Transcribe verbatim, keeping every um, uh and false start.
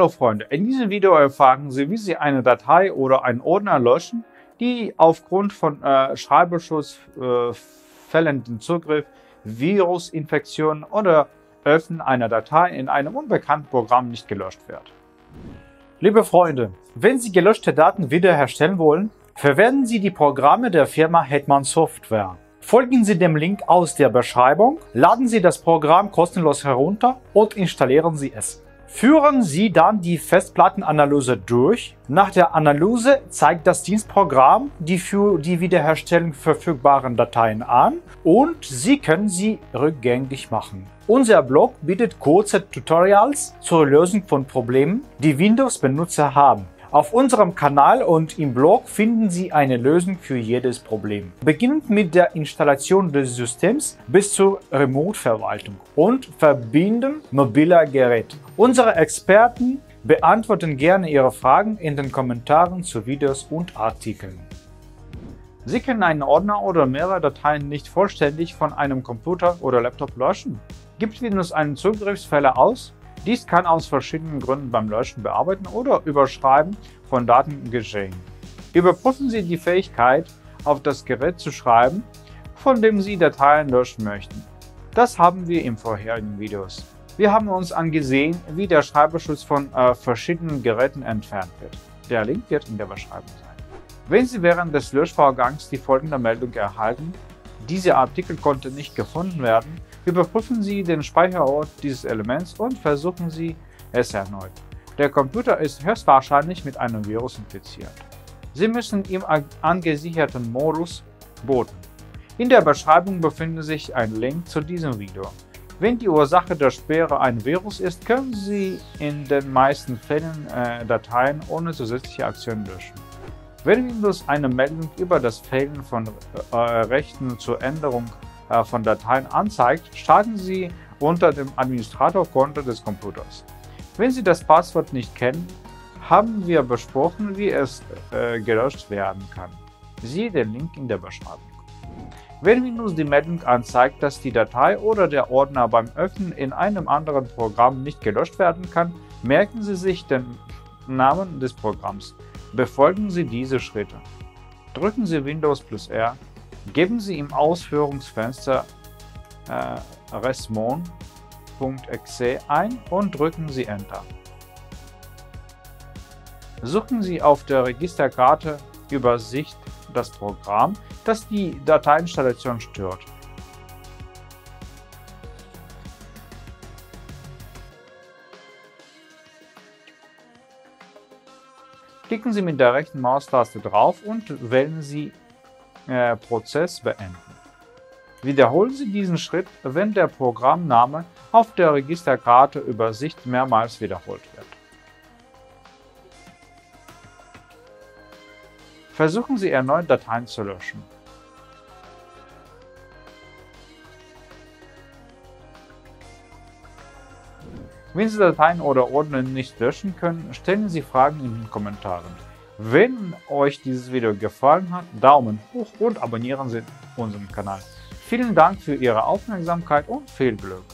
Hallo Freunde, in diesem Video erfahren Sie, wie Sie eine Datei oder einen Ordner löschen, die aufgrund von äh, Schreiberschutz, äh, fehlenden Zugriff, Virusinfektionen oder Öffnen einer Datei in einem unbekannten Programm nicht gelöscht wird. Liebe Freunde, wenn Sie gelöschte Daten wiederherstellen wollen, verwenden Sie die Programme der Firma Hetman Software. Folgen Sie dem Link aus der Beschreibung, laden Sie das Programm kostenlos herunter und installieren Sie es. Führen Sie dann die Festplattenanalyse durch. Nach der Analyse zeigt das Dienstprogramm die für die Wiederherstellung verfügbaren Dateien an und Sie können sie rückgängig machen. Unser Blog bietet kurze Tutorials zur Lösung von Problemen, die Windows-Benutzer haben. Auf unserem Kanal und im Blog finden Sie eine Lösung für jedes Problem, beginnend mit der Installation des Systems bis zur Remote-Verwaltung und Verbinden mobiler Geräte. Unsere Experten beantworten gerne Ihre Fragen in den Kommentaren zu Videos und Artikeln. Sie können einen Ordner oder mehrere Dateien nicht vollständig von einem Computer oder Laptop löschen. Gibt Windows einen Zugriffsfehler aus? Dies kann aus verschiedenen Gründen beim Löschen, Bearbeiten oder Überschreiben von Daten geschehen. Überprüfen Sie die Fähigkeit, auf das Gerät zu schreiben, von dem Sie Dateien löschen möchten. Das haben wir im vorherigen Videos. Wir haben uns angesehen, wie der Schreiberschutz von äh, verschiedenen Geräten entfernt wird. Der Link wird in der Beschreibung sein. Wenn Sie während des Löschvorgangs die folgende Meldung erhalten: Dieser Artikel konnte nicht gefunden werden, überprüfen Sie den Speicherort dieses Elements und versuchen Sie es erneut. Der Computer ist höchstwahrscheinlich mit einem Virus infiziert. Sie müssen im angesicherten Modus booten. In der Beschreibung befindet sich ein Link zu diesem Video. Wenn die Ursache der Sperre ein Virus ist, können Sie in den meisten Fällen äh, Dateien ohne zusätzliche Aktion löschen. Wenn Windows eine Meldung über das Fehlen von äh, Rechten zur Änderung äh, von Dateien anzeigt, starten Sie unter dem Administratorkonto des Computers. Wenn Sie das Passwort nicht kennen, haben wir besprochen, wie es äh, gelöscht werden kann. Siehe den Link in der Beschreibung. Wenn Windows die Meldung anzeigt, dass die Datei oder der Ordner beim Öffnen in einem anderen Programm nicht gelöscht werden kann, merken Sie sich den Namen des Programms. Befolgen Sie diese Schritte. Drücken Sie Windows plus R, geben Sie im Ausführungsfenster äh, resmon punkt exe ein und drücken Sie Enter. Suchen Sie auf der Registerkarte Übersicht das Programm, das die Dateiinstallation stört. Klicken Sie mit der rechten Maustaste drauf und wählen Sie äh, Prozess beenden. Wiederholen Sie diesen Schritt, wenn der Programmname auf der Registerkarte Übersicht mehrmals wiederholt wird. Versuchen Sie erneut, Dateien zu löschen. Wenn Sie Dateien oder Ordner nicht löschen können, stellen Sie Fragen in den Kommentaren. Wenn euch dieses Video gefallen hat, Daumen hoch und abonnieren Sie unseren Kanal. Vielen Dank für Ihre Aufmerksamkeit und viel Glück!